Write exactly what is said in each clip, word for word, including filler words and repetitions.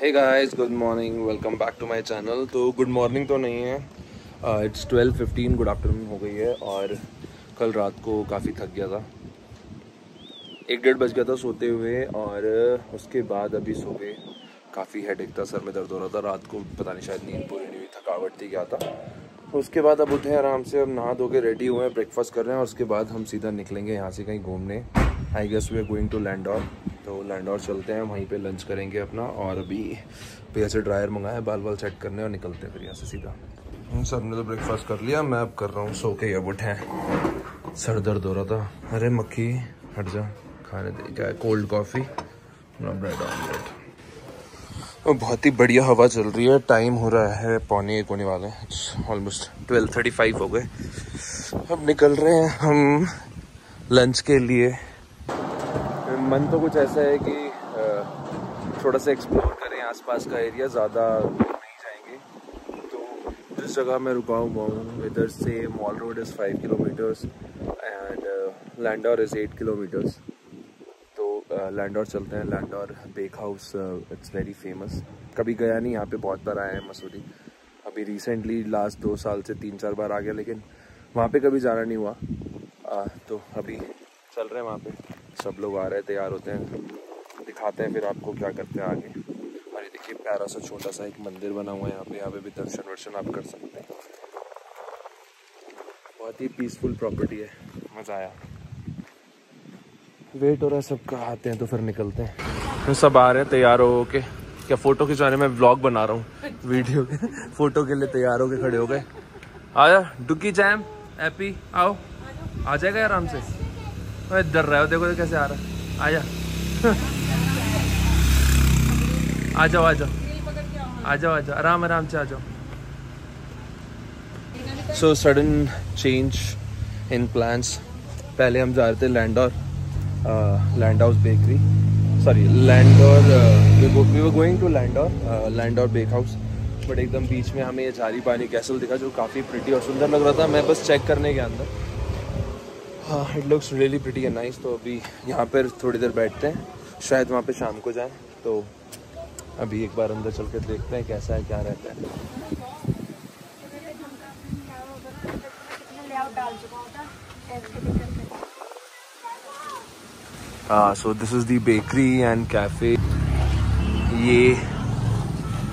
Hey guys, good morning, welcome back to my channel. तो good morning तो नहीं है, it's twelve fifteen good afternoon हो गई है। और कल रात को काफ़ी थक गया था, एक डेढ़ बज गया था सोते हुए, और उसके बाद अभी सो गए। काफ़ी हेडेक था, सर में दर्द हो रहा था रात को, पता नहीं शायद नींद पूरी नहीं हुई, थकावट थी क्या था। उसके बाद अब उठे आराम से, अब नहा धो के रेडी हुए हैं, ब्रेकफास्ट कर रहे हैं और उसके बाद हम सीधा निकलेंगे यहाँ से कहीं घूमने। I guess we are going to Landour, तो लैंडौर चलते हैं, वहीं पे लंच करेंगे अपना। और अभी पे से ड्रायर मंगाया है, बाल बाल सेट करने, और निकलते हैं फिर यहाँ से सीधा। उन सब ने तो ब्रेकफास्ट कर लिया, मैं अब कर रहा हूँ, सो के अब उठे, सर दर्द हो रहा था। अरे मक्खी हट जा, खाने दे। क्या है, कोल्ड कॉफ़ी, ब्रेड ऑमलेट। और बहुत ही बढ़िया हवा चल रही है। टाइम हो रहा है पौने एक होने वाले, ऑलमोस्ट ट्वेल्व थर्टी फाइव हो गए। अब निकल रहे हैं हम लंच के लिए। मन तो कुछ ऐसा है कि थोड़ा सा एक्सप्लोर करें आसपास का एरिया, ज़्यादा दूर नहीं जाएंगे। तो जिस जगह मैं रुका हुआ हूँ, इधर से mall road is five kilometres and Landour is eight kilometres. Landour uh, चलते हैं। Landour bake house, it's very famous, कभी गया नहीं, यहाँ पे बहुत बार आया है मसूरी। अभी रिसेंटली लास्ट दो साल से तीन चार बार आ गया, लेकिन वहाँ पे कभी जाना नहीं हुआ। uh, तो अभी चल रहे हैं वहाँ पे, सब लोग आ रहे हैं, तैयार होते हैं, दिखाते हैं फिर आपको क्या करते हैं आगे। और ये देखिए प्यारा सा छोटा सा एक मंदिर बना हुआ है यहाँ पे, यहाँ पे भी दर्शन वर्शन आप कर सकते हैं। बहुत ही पीसफुल प्रॉपर्टी है, मज़ा आया। वेट हो रहा है सबका, आते हैं तो फिर निकलते हैं। फिर सब आ रहे हैं तैयार हो के, क्या फ़ोटो खिंचवाने में व्लॉग बना रहा हूँ, वीडियो के फ़ोटो के लिए तैयार हो के खड़े हो गए। आया डुकी जैम एपी, आओ आ जाएगा आराम से। अरे डर रहा है, देखो तो कैसे आ रहा है। आया आ जाओ आ जाओ आ जाओ आ जाओ, आराम आराम से आ जाओ। So sudden change in plans. पहले हम जा रहे थे Landour Landour bakery, sorry Landour, we were going to Landour Landour bake house, but एकदम बीच में हमें ये झारीपानी कैसल दिखा जो काफ़ी प्रिटी और सुंदर लग रहा था। मैं बस चेक करने गया अंदर, हाँ it looks really pretty and nice. तो अभी यहाँ पर थोड़ी देर बैठते हैं, शायद वहाँ पे शाम को जाएं, तो अभी एक बार अंदर चल के देखते हैं कैसा है क्या रहता है। So this is the bakery and cafe. ये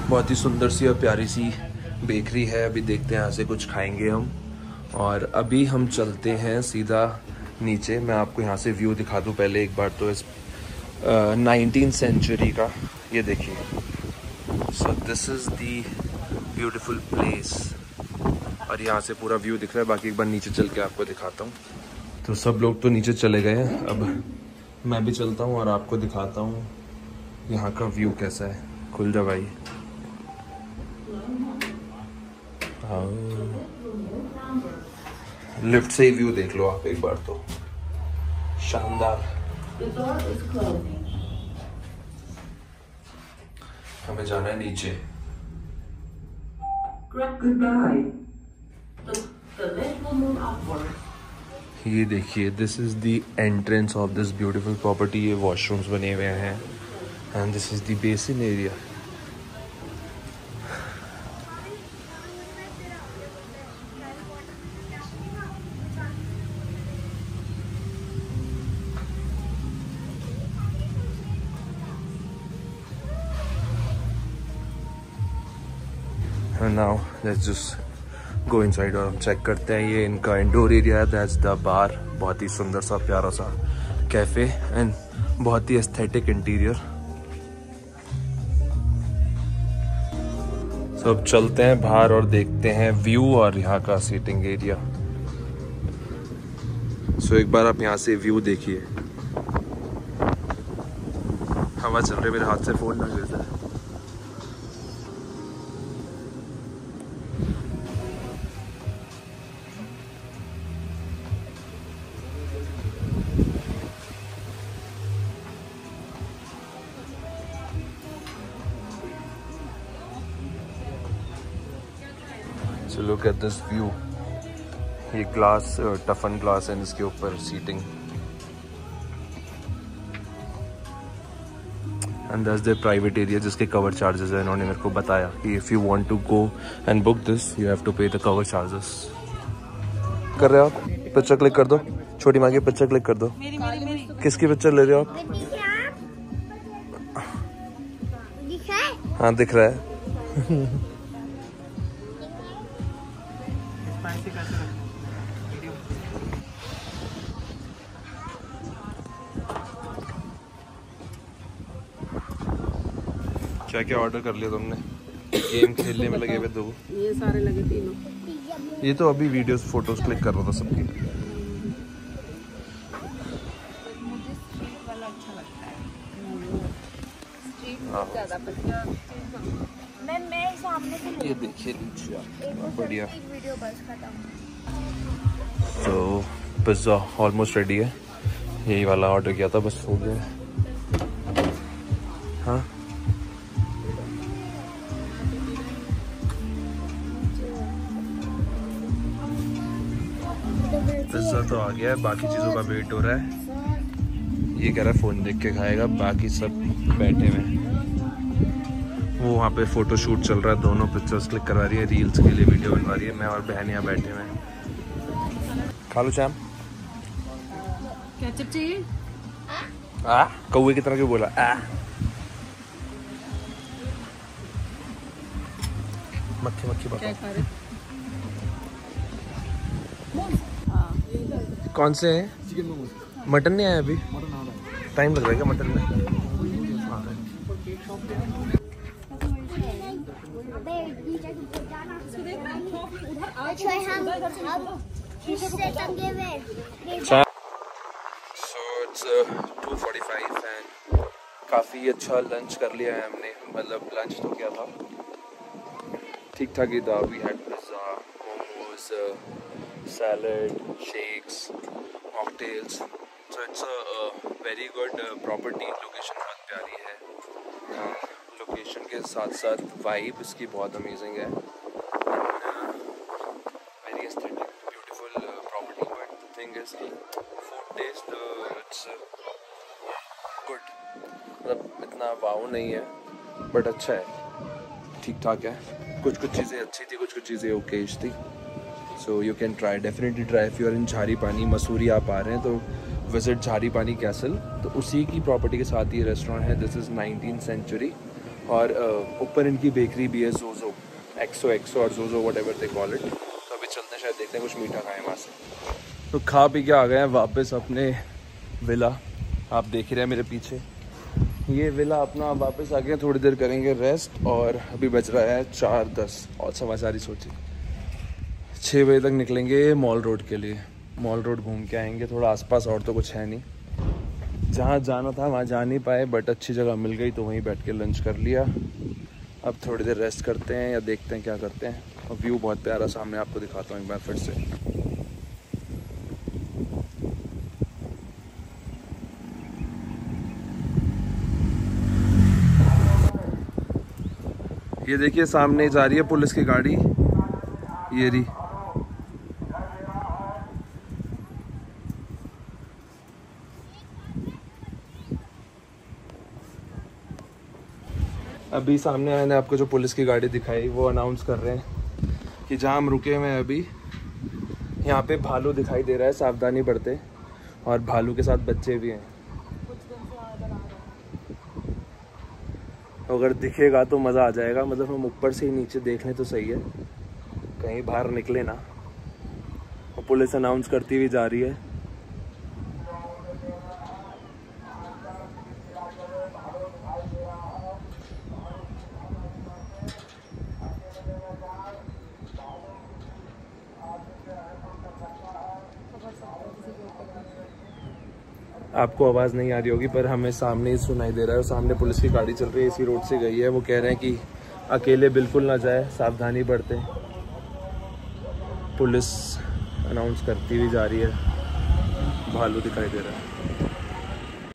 बहुत ही सुंदर सी और प्यारी सी बेकरी है। अभी देखते हैं यहाँ से कुछ खाएंगे हम, और अभी हम चलते हैं सीधा नीचे। मैं आपको यहाँ से व्यू दिखा दूँ पहले एक बार, तो इस नाइनटीन सेंचुरी का ये देखिए। So this is the beautiful place, और यहाँ से पूरा व्यू दिख रहा है। बाकी एक बार नीचे चल के आपको दिखाता हूँ। तो सब लोग तो नीचे चले गए हैं, अब मैं भी चलता हूँ और आपको दिखाता हूँ यहाँ का व्यू कैसा है। खुल जा भाई, लिफ्ट से ही व्यू देख लो आप एक बार, तो शानदार। हमें जाना है नीचे। ये देखिए, this is the entrance of this beautiful property. ये वॉशरूम्स बने हुए हैं and this is the basin area. Now let's just go inside और हम चेक करते हैं। ये इनका इंडोर एरिया है, दैट्स द बार। बहुत ही सुंदर सा प्यारा सा कैफ़े एंड बहुत ही एस्थेटिक इंटीरियर। सब चलते हैं बाहर और देखते हैं व्यू और यहाँ का सीटिंग एरिया। सो so, एक बार आप यहाँ से व्यू देखिए। हवा चल रही है, मेरे हाथ से फ़ोन ना गिर जाए। So look at this view. ये ग्लास टफन ग्लास है, इसके ऊपर seating and that's there private area जिसके कवर चार्जेस है। इन्होंने मेरे को बताया कि if you want to go and book this you have to pay the cover charges. कर रहे हो आप? पिक्चर क्लिक कर दो, छोटी माँ की पिक्चर क्लिक कर दो। मेरी, मेरी, मेरी। किसकी पिक्चर ले रहे हो आप? हाँ दिख रहा है। क्या क्या ऑर्डर कर लिया तुमने? गेम खेलने में लगे हुए दो, ये सारे लगे तीनों। ये तो अभी वीडियोस फोटोज क्लिक कर रहा था सबकी। मुझे स्ट्रीट वाला अच्छा लगता है। स्ट्रीट में ज़्यादा बढ़िया। मैं मैं सामने से ये देखिए नीचे बढ़िया। एक वीडियो बस खत्म। तो पिज्जा ऑलमोस्ट रेडी है, यही वाला ऑर्डर किया था बस हो गया। हाँ पिज्ज़ा तो आ गया है, बाकी चीज़ों का वेट हो रहा है। ये कह रहा है फ़ोन देख के खाएगा, बाकी सब बैठे हुए हैं। वो वहाँ पे फ़ोटो शूट चल रहा है, दोनों पिक्चर्स क्लिक करवा रही है, रील्स के लिए वीडियो बनवा रही है। मैं और बहन यहाँ बैठे हुए हैं। खा लो चाम। केचप चाहिए? आ कौवे की तरह क्यों बोला? आ मक्खी मक्खी बताओ कौन से हैं? मटन नहीं आया अभी, टाइम लग जाएगा मटन में। टू फोर्टी फाइव एंड काफ़ी अच्छा लंच कर लिया है हमने, मतलब लंच तो क्या था, ठीक ठाक ही था। We had pizza, momos, salad, shakes, mocktails, so it's a, a very good uh, property, location बहुत प्यारी है, uh, location के साथ साथ vibe इसकी बहुत amazing है, uh, very aesthetic, beautiful uh, property, but the thing is food taste uh, it's uh, good, मतलब इतना wow नहीं है, but अच्छा है, ठीक ठाक है। कुछ कुछ चीज़ें अच्छी थी, कुछ कुछ चीज़ें ओकेश थी। So you can try, definitely try if you are in Jharipani, Mussoorie आप आ रहे हैं तो विज़िट झारीपानी कैसल। तो उसी की प्रॉपर्टी के साथ ये रेस्टोरेंट है, दिस इज़ नाइनटीन सेंचुरी। और ऊपर इनकी बेकरी भी है, जोजो एक्सो एक्सो और जोजो whatever they call it. तो अभी चलते हैं, शायद देखते हैं कुछ मीठा खाएँ वहाँ से। तो खा पी के आ गए हैं वापस अपने विला, आप देख रहे हैं मेरे पीछे ये विला अपना। वापस आ गए, थोड़ी देर करेंगे रेस्ट। और अभी बज रहा है चार दस और समाचारी सोचिए छः बजे तक निकलेंगे मॉल रोड के लिए। मॉल रोड घूम के आएंगे थोड़ा आसपास, और तो कुछ है नहीं। जहाँ जाना था वहाँ जा नहीं पाए, बट अच्छी जगह मिल गई तो वहीं बैठ के लंच कर लिया। अब थोड़ी देर रेस्ट करते हैं या देखते हैं क्या करते हैं। और व्यू बहुत प्यारा सामने, आपको दिखाता हूँ एक बार फिर से। ये देखिए सामने जा रही है पुलिस की गाड़ी, ये रही। अभी सामने मैंने आपको जो पुलिस की गाड़ी दिखाई वो अनाउंस कर रहे हैं कि जहाँ हम रुके हुए हैं अभी यहाँ पे भालू दिखाई दे रहा है, सावधानी बरतें। और भालू के साथ बच्चे भी हैं, अगर दिखेगा तो मज़ा आ जाएगा। मतलब हम ऊपर से ही नीचे देख लें तो सही है, कहीं बाहर निकले ना। और पुलिस अनाउंस करती हुई जा रही है। आपको आवाज़ नहीं आ रही होगी पर हमें सामने ही सुनाई दे रहा है। सामने पुलिस की गाड़ी चल रही है, इसी रोड से गई है। वो कह रहे हैं कि अकेले बिल्कुल ना जाए, सावधानी बरतें। पुलिस अनाउंस करती हुई जा रही है, भालू दिखाई दे रहा है।